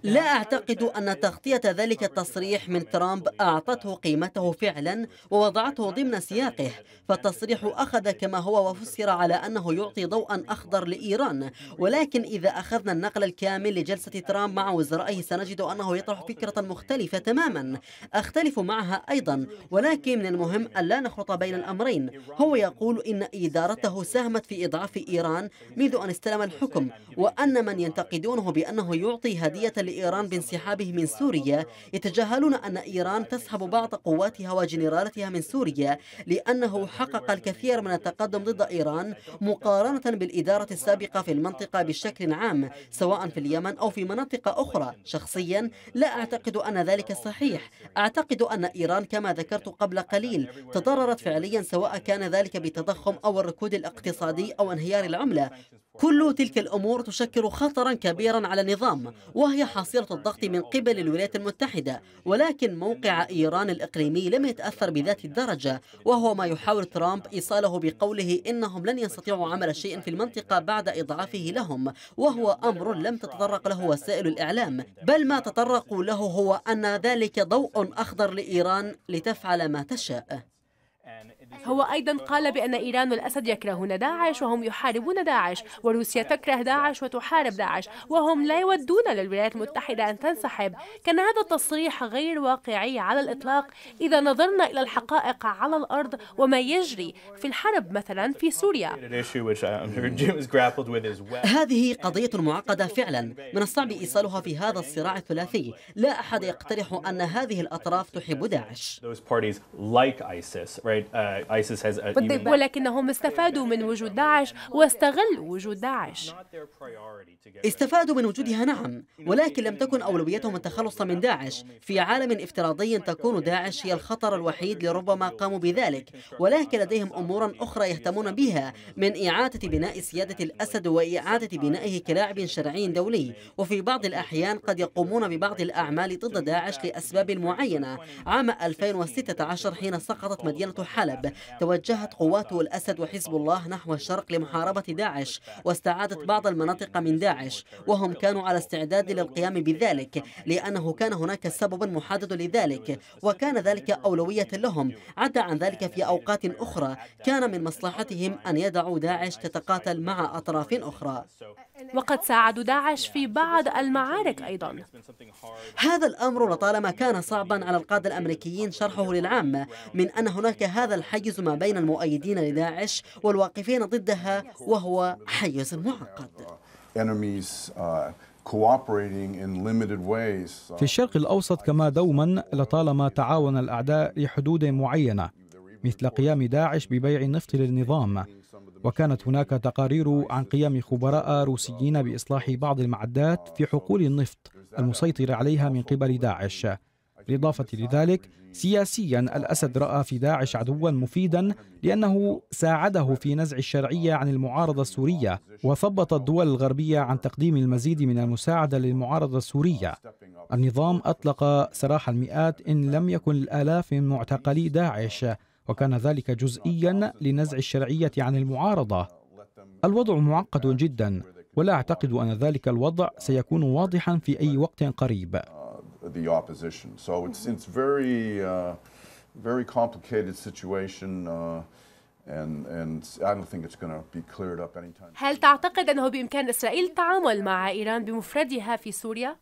لا أعتقد أن تغطية ذلك التصريح من ترامب أعطته قيمته فعلا ووضعته ضمن سياقه، فالتصريح أخذ كما هو وفسر على أنه يعطي ضوءا أخضر لإيران. ولكن إذا أخذنا النقل الكامل لجلسة ترامب مع وزرائه سنجد أنه يطرح فكرة مختلفة تماما أختلف معها أيضا، ولكن من المهم ألا نخلط بين الأمرين. هو يقول إن إدارته ساهمت في إضعاف إيران منذ أن استلم الحكم، وأن من ينتقدونه بأنه يعطي الجهادية لإيران بانسحابه من سوريا يتجاهلون أن إيران تسحب بعض قواتها وجنرالاتها من سوريا لأنه حقق الكثير من التقدم ضد إيران مقارنة بالإدارة السابقة في المنطقة بشكل عام سواء في اليمن أو في مناطق أخرى. شخصيا لا أعتقد أن ذلك صحيح. أعتقد أن إيران كما ذكرت قبل قليل تضررت فعليا سواء كان ذلك بالتضخم أو الركود الاقتصادي أو انهيار العملة. كل تلك الأمور تشكل خطرا كبيرا على النظام وهي حاصلة الضغط من قبل الولايات المتحدة، ولكن موقع إيران الإقليمي لم يتأثر بذات الدرجة وهو ما يحاول ترامب إيصاله بقوله إنهم لن يستطيعوا عمل شيء في المنطقة بعد إضعافه لهم، وهو أمر لم تتطرق له وسائل الإعلام، بل ما تطرقوا له هو أن ذلك ضوء أخضر لإيران لتفعل ما تشاء. هو أيضا قال بأن إيران والأسد يكرهون داعش وهم يحاربون داعش، وروسيا تكره داعش وتحارب داعش وهم لا يودون للولايات المتحدة أن تنسحب. كان هذا التصريح غير واقعي على الإطلاق إذا نظرنا إلى الحقائق على الأرض وما يجري في الحرب مثلا في سوريا. هذه قضية معقدة فعلا، من الصعب إيصالها في هذا الصراع الثلاثي. لا أحد يقترح أن هذه الأطراف تحب داعش، ولكنهم استفادوا من وجود داعش واستغلوا وجود داعش. استفادوا من وجودها نعم، ولكن لم تكن أولويتهم التخلص من داعش. في عالم افتراضي تكون داعش هي الخطر الوحيد لربما قاموا بذلك، ولكن لديهم أمورا أخرى يهتمون بها من إعادة بناء سيادة الأسد وإعادة بنائه كلاعب شرعي دولي، وفي بعض الأحيان قد يقومون ببعض الأعمال ضد داعش لأسباب معينة. عام 2016 حين سقطت مدينة حلب توجهت قوات الأسد وحزب الله نحو الشرق لمحاربة داعش واستعادت بعض المناطق من داعش، وهم كانوا على استعداد للقيام بذلك لأنه كان هناك سبب محدد لذلك وكان ذلك أولوية لهم. عدا عن ذلك في أوقات أخرى كان من مصلحتهم أن يدعوا داعش تتقاتل مع أطراف أخرى، وقد ساعدوا داعش في بعض المعارك أيضا. هذا الأمر لطالما كان صعبا على القادة الأمريكيين شرحه للعامة، من أن هناك هذا الحيز ما بين المؤيدين لداعش والواقفين ضدها وهو حيز معقد. في الشرق الأوسط كما دوما لطالما تعاون الأعداء لحدود معينة مثل قيام داعش ببيع النفط للنظام، وكانت هناك تقارير عن قيام خبراء روسيين بإصلاح بعض المعدات في حقول النفط المسيطر عليها من قبل داعش. بالإضافة لذلك سياسيا الأسد رأى في داعش عدوا مفيدا لأنه ساعده في نزع الشرعية عن المعارضة السورية وثبط الدول الغربية عن تقديم المزيد من المساعدة للمعارضة السورية. النظام أطلق سراح المئات إن لم يكن الآلاف من معتقلي داعش، وكان ذلك جزئيا لنزع الشرعية عن المعارضة. الوضع معقد جدا ولا أعتقد أن ذلك الوضع سيكون واضحا في أي وقت قريب. The opposition. So it's very complicated situation and I don't think it's going to be cleared up anytime. هل تعتقد أنه بإمكان إسرائيل التعامل مع إيران بمفردها في سوريا؟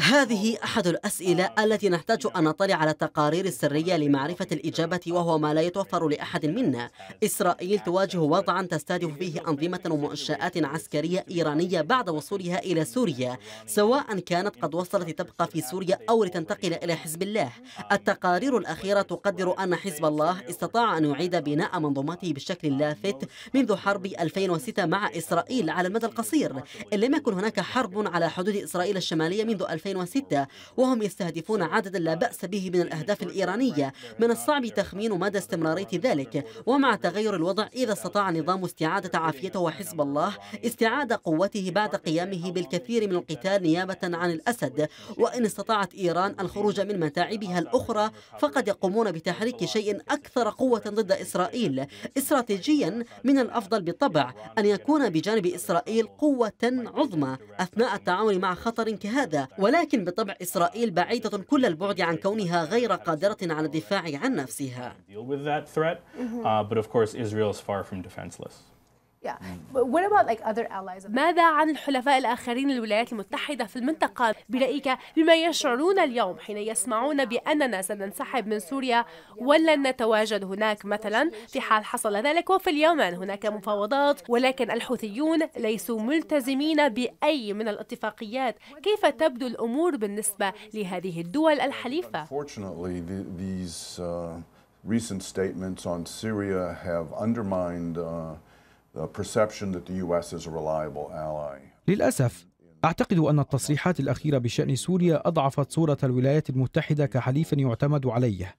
هذه أحد الأسئلة التي نحتاج أن نطلع على التقارير السرية لمعرفة الإجابة وهو ما لا يتوفر لأحد منا. إسرائيل تواجه وضعا تستهدف فيه أنظمة ومنشآت عسكرية إيرانية بعد وصولها إلى سوريا، سواء كانت قد وصلت لتبقى في سوريا أو لتنتقل إلى حزب الله. التقارير الأخيرة تقدر أن حزب الله استطاع أن يعيد بناء منظومته بشكل لافت منذ حرب 2006 مع إسرائيل على المدى القصير، إن لم يكن هناك حرب على حدود إسرائيل الشمالية منذ 2006، وهم يستهدفون عددا لا بأس به من الأهداف الإيرانية. من الصعب تخمين مدى استمرارية ذلك، ومع تغير الوضع إذا استطاع النظام استعادة عافيته وحزب الله استعادة قوته بعد قيامه بالكثير من القتال نيابة عن الأسد، وإن استطاعت إيران الخروج من متاعبها الأخرى فقد يقومون بتحريك شيء أكثر قوة ضد إسرائيل. استراتيجيا من الأفضل بالطبع أن يكون بجانب إسرائيل قوة عظمى أثناء التعامل مع خطر كهذا، ولكن بالطبع إسرائيل بعيدة كل البعد عن كونها غير قادرة على الدفاع عن نفسها. ماذا عن الحلفاء الآخرين للولايات المتحدة في المنطقة برأيك؟ بما يشعرون اليوم حين يسمعون بأننا سننسحب من سوريا ولن نتواجد هناك مثلا في حال حصل ذلك، وفي اليمن هناك مفاوضات ولكن الحوثيون ليسوا ملتزمين بأي من الاتفاقيات، كيف تبدو الأمور بالنسبة لهذه الدول الحليفة؟ Recent statements on Syria have undermined the perception that the U.S. is a reliable ally. للأسف أعتقد أن التصريحات الأخيرة بشأن سوريا أضعفت صورة الولايات المتحدة كحليف يعتمد عليه.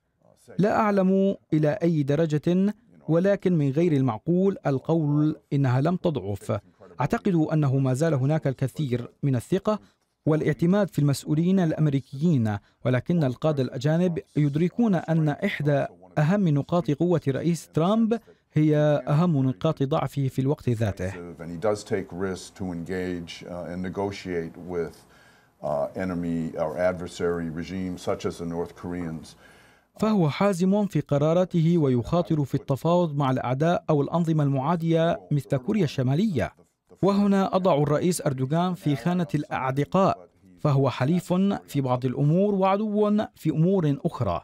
لا أعلم إلى أي درجة، ولكن من غير المعقول القول إنها لم تضعف. أعتقد أنه ما زال هناك الكثير من الثقة والاعتماد في المسؤولين الأمريكيين، ولكن القادة الأجانب يدركون أن إحدى أهم نقاط قوة رئيس ترامب هي أهم نقاط ضعفه في الوقت ذاته. فهو حازم في قراراته ويخاطر في التفاوض مع الأعداء أو الأنظمة المعادية مثل كوريا الشمالية. وهنا أضع الرئيس أردوغان في خانة الأعدقاء، فهو حليف في بعض الأمور وعدو في أمور أخرى.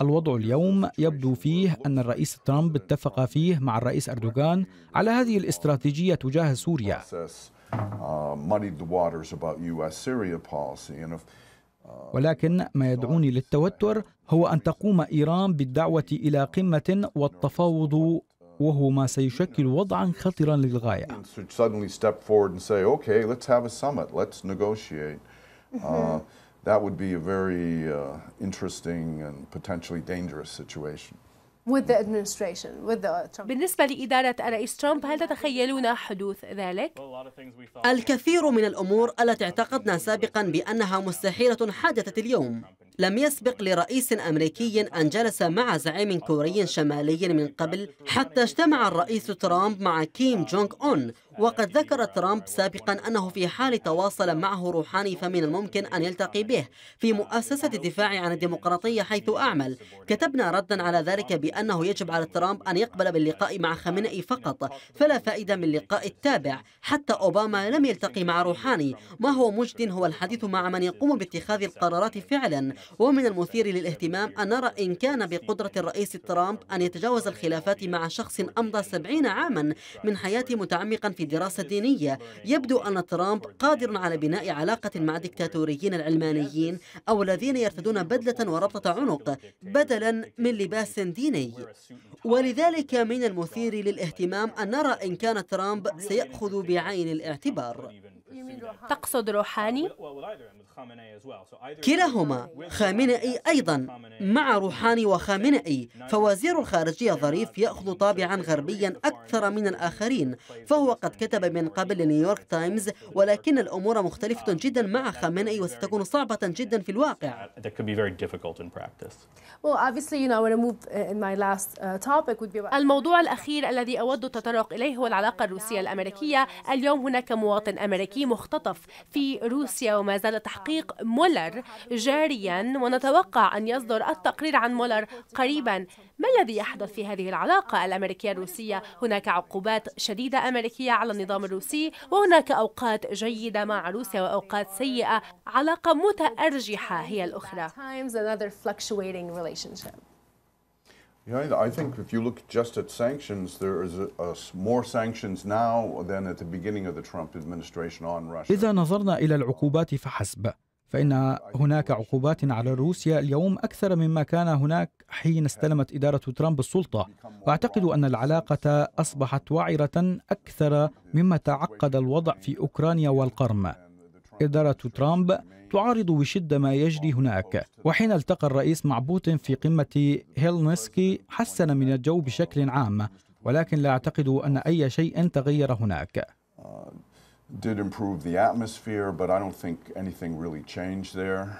الوضع اليوم يبدو فيه أن الرئيس ترامب اتفق فيه مع الرئيس أردوغان على هذه الاستراتيجية تجاه سوريا. ولكن ما يدعوني للتوتر هو أن تقوم إيران بالدعوة إلى قمة والتفاوض، وهو ما سيشكل وضعا خطرا للغاية. That would be a very interesting and potentially dangerous situation. With the administration, with the Trump. بالنسبة لإدارة الرئيس ترامب، هل تتخيلون حدوث ذلك؟ الكثير من الأمور التي اعتقدنا سابقا بأنها مستحيلة حدثت اليوم. لم يسبق لرئيس أمريكي أن جلس مع زعيم كوري شمالي من قبل، حتى اجتمع الرئيس ترامب مع كيم جونغ أون. وقد ذكر ترامب سابقا أنه في حال تواصل معه روحاني فمن الممكن أن يلتقي به في مؤسسة الدفاع عن الديمقراطية حيث أعمل. كتبنا ردا على ذلك بأنه يجب على ترامب أن يقبل باللقاء مع خامنئي فقط، فلا فائدة من اللقاء التابع. حتى أوباما لم يلتقي مع روحاني. ما هو مجد هو الحديث مع من يقوم باتخاذ القرارات فعلا. ومن المثير للاهتمام أن نرى إن كان بقدرة الرئيس ترامب أن يتجاوز الخلافات مع شخص أمضى 70 عاما من حياته متعمقا في دراسة دينية. يبدو أن ترامب قادر على بناء علاقة مع ديكتاتوريين العلمانيين أو الذين يرتدون بدلة وربطة عنق بدلا من لباس ديني. ولذلك من المثير للاهتمام أن نرى إن كان ترامب سيأخذ بعين الاعتبار. تقصد روحاني؟ كلاهما. خامنئي أيضا مع روحاني وخامنئي. فوزير الخارجية ظريف يأخذ طابعا غربيا أكثر من الآخرين، فهو قد كتب من قبل لنيويورك تايمز، ولكن الأمور مختلفة جدا مع خامنئي وستكون صعبة جدا في الواقع. الموضوع الأخير الذي أود التطرق إليه هو العلاقة الروسية الأمريكية. اليوم هناك مواطن أمريكي مختطف في روسيا وما زال تحقيق مولر جاريا، ونتوقع أن يصدر التقرير عن مولر قريبا. ما الذي يحدث في هذه العلاقة الأمريكية الروسية؟ هناك عقوبات شديدة أمريكية على النظام الروسي، وهناك أوقات جيدة مع روسيا وأوقات سيئة. علاقة متأرجحة هي الأخرى. I think if you look just at sanctions, there is more sanctions now than at the beginning of the Trump administration on Russia. إذا نظرنا إلى العقوبات فحسب، فإن هناك عقوبات على روسيا اليوم أكثر مما كان هناك حين استلمت إدارة ترامب السلطة. وأعتقد أن العلاقة أصبحت وعرة أكثر مما تعقد الوضع في أوكرانيا والقرم. إدارة ترامب تعارض بشدة ما يجري هناك، وحين التقى الرئيس مع بوتين في قمة هيلسنكي حسن من الجو بشكل عام، ولكن لا أعتقد أن أي شيء تغير هناك. did improve the atmosphere, but I don't think anything really changed there.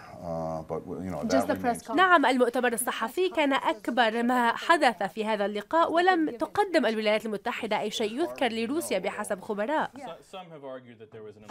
But you know, that نعم المؤتمر الصحفي كان أكبر ما حدث في هذا اللقاء، ولم تقدم الولايات المتحدة أي شيء يذكر لروسيا بحسب خبراء.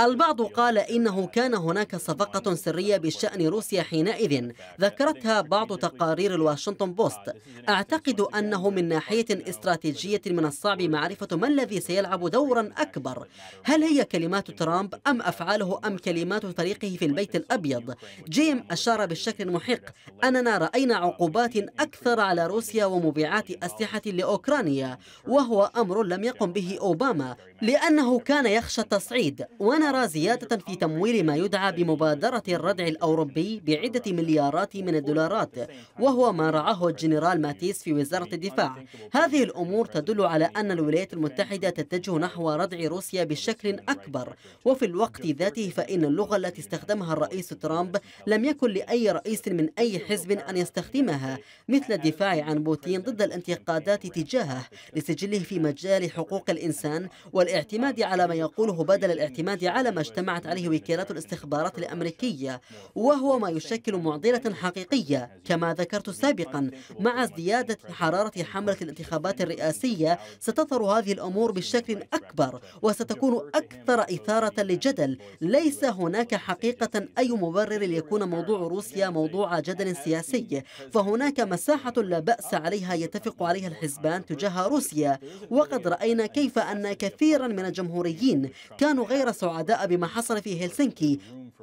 البعض قال إنه كان هناك صفقة سرية بشأن روسيا حينئذ ذكرتها بعض تقارير الواشنطن بوست. أعتقد أنه من ناحية استراتيجية من الصعب معرفة ما الذي سيلعب دورا أكبر. هل هي كلمات ترامب أم أفعاله أم كلمات فريقه في البيت الأبيض؟ جيم أشار بشكل محق أننا رأينا عقوبات أكثر على روسيا ومبيعات أسلحة لأوكرانيا، وهو أمر لم يقم به أوباما لأنه كان يخشى التصعيد. ونرى زيادة في تمويل ما يدعى بمبادرة الردع الأوروبي بعدة مليارات من الدولارات، وهو ما رعاه الجنرال ماتيس في وزارة الدفاع. هذه الأمور تدل على أن الولايات المتحدة تتجه نحو ردع روسيا بشكل أكبر. وفي الوقت ذاته فإن اللغة التي استخدمها الرئيس ترامب لم يكن لأي رئيس من أي حزب أن يستخدمها، مثل الدفاع عن بوتين ضد الانتقادات تجاهه لسجله في مجال حقوق الإنسان والاعتماد على ما يقوله بدل الاعتماد على ما اجتمعت عليه وكالات الاستخبارات الأمريكية، وهو ما يشكل معضلة حقيقية كما ذكرت سابقا. مع ازدياد حرارة حملة الانتخابات الرئاسية ستظهر هذه الأمور بشكل أكبر وستكون أكثر إثارة للجدل. ليس هناك حقيقة أي مبرر ليكون موضوع روسيا موضوع جدل سياسي، فهناك مساحة لا بأس عليها يتفق عليها الحزبان تجاه روسيا. وقد رأينا كيف أن كثيرا من الجمهوريين كانوا غير سعداء بما حصل في هلسنكي،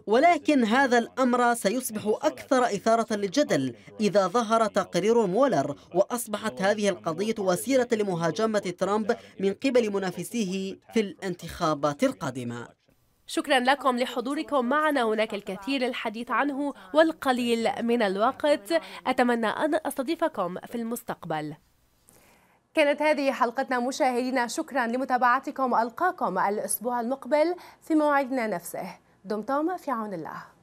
ولكن هذا الأمر سيصبح أكثر إثارة للجدل إذا ظهر تقرير مولر وأصبحت هذه القضية وسيلة لمهاجمة ترامب من قبل منافسيه في الانتخابات القادمة. شكرا لكم لحضوركم معنا، هناك الكثير الحديث عنه والقليل من الوقت، أتمنى أن أستضيفكم في المستقبل. كانت هذه حلقتنا مشاهدينا، شكرا لمتابعتكم، ألقاكم الأسبوع المقبل في موعدنا نفسه، دمتم في عون الله.